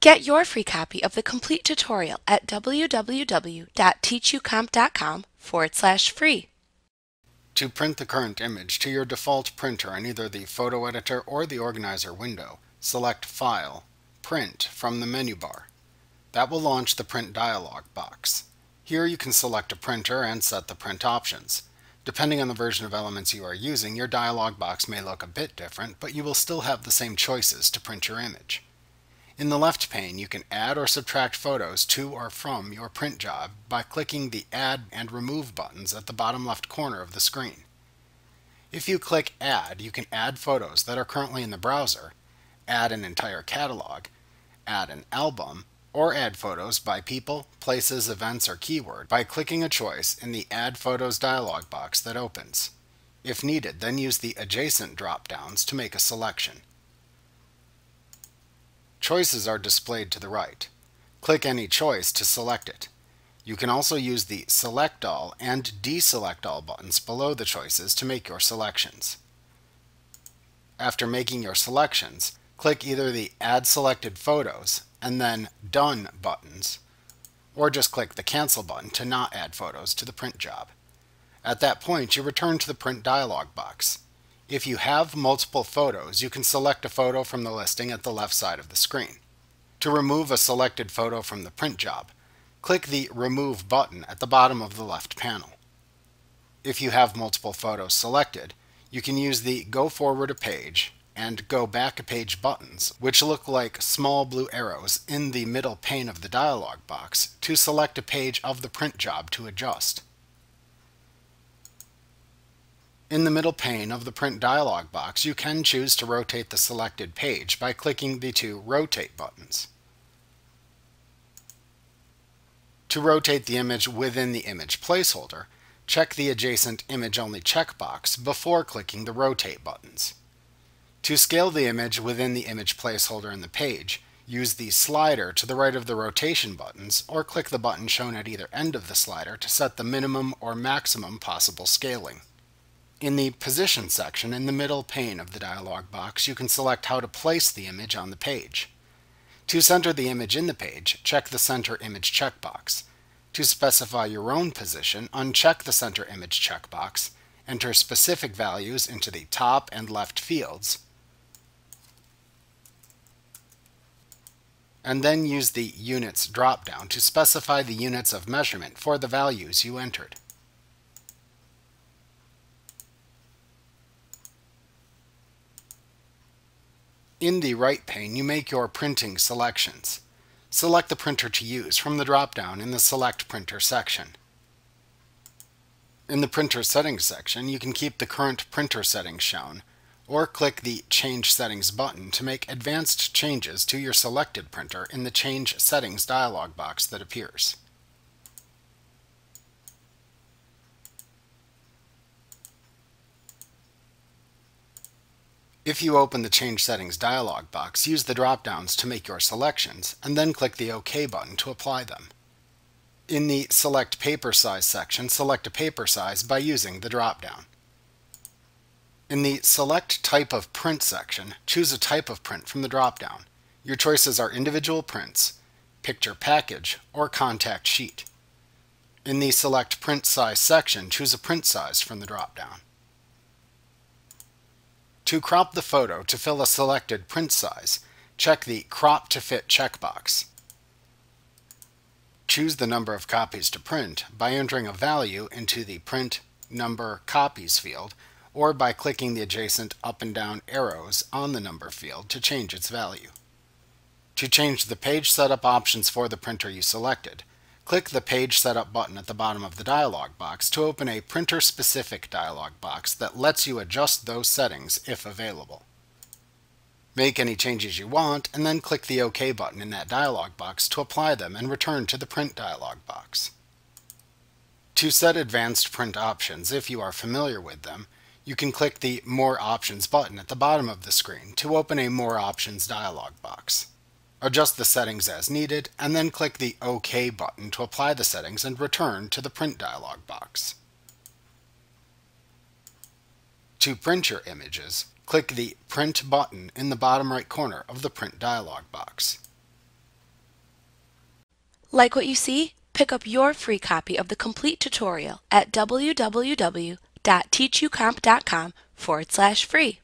Get your free copy of the complete tutorial at www.teachucomp.com/free. To print the current image to your default printer in either the Photo Editor or the Organizer window, select File, Print from the menu bar. That will launch the Print dialog box. Here you can select a printer and set the print options. Depending on the version of Elements you are using, your dialog box may look a bit different, but you will still have the same choices to print your image. In the left pane, you can add or subtract photos to or from your print job by clicking the Add and Remove buttons at the bottom left corner of the screen. If you click Add, you can add photos that are currently in the browser, add an entire catalog, add an album, or add photos by people, places, events, or keyword by clicking a choice in the Add Photos dialog box that opens. If needed, then use the Adjacent drop-downs to make a selection. Choices are displayed to the right. Click any choice to select it. You can also use the Select All and Deselect All buttons below the choices to make your selections. After making your selections, click either the Add Selected Photos and then Done buttons, or just click the Cancel button to not add photos to the print job. At that point, you return to the print dialog box. If you have multiple photos, you can select a photo from the listing at the left side of the screen. To remove a selected photo from the print job, click the Remove button at the bottom of the left panel. If you have multiple photos selected, you can use the Go Forward a Page and Go Back a Page buttons, which look like small blue arrows in the middle pane of the dialog box, to select a page of the print job to adjust. In the middle pane of the print dialog box, you can choose to rotate the selected page by clicking the two Rotate buttons. To rotate the image within the image placeholder, check the Adjacent Image Only checkbox before clicking the Rotate buttons. To scale the image within the image placeholder in the page, use the slider to the right of the rotation buttons, or click the button shown at either end of the slider to set the minimum or maximum possible scaling. In the Position section in the middle pane of the dialog box, you can select how to place the image on the page. To center the image in the page, check the Center Image checkbox. To specify your own position, uncheck the Center Image checkbox, enter specific values into the top and left fields, and then use the Units drop-down to specify the units of measurement for the values you entered. In the right pane, you make your printing selections. Select the printer to use from the drop-down in the Select Printer section. In the Printer Settings section, you can keep the current printer settings shown, or click the Change Settings button to make advanced changes to your selected printer in the Change Settings dialog box that appears. If you open the Change Settings dialog box, use the drop-downs to make your selections, and then click the OK button to apply them. In the Select Paper Size section, select a paper size by using the drop-down. In the Select Type of Print section, choose a type of print from the drop-down. Your choices are individual prints, picture package, or contact sheet. In the Select Print Size section, choose a print size from the drop-down. To crop the photo to fill a selected print size, check the Crop to Fit checkbox. Choose the number of copies to print by entering a value into the Print Number Copies field, or by clicking the adjacent up and down arrows on the number field to change its value. To change the page setup options for the printer you selected, click the Page Setup button at the bottom of the dialog box to open a printer-specific dialog box that lets you adjust those settings if available. Make any changes you want, and then click the OK button in that dialog box to apply them and return to the Print dialog box. To set advanced print options, if you are familiar with them, you can click the More Options button at the bottom of the screen to open a More Options dialog box. Adjust the settings as needed, and then click the OK button to apply the settings and return to the Print dialog box. To print your images, click the Print button in the bottom right corner of the Print dialog box. Like what you see? Pick up your free copy of the complete tutorial at www.teachucomp.com/free.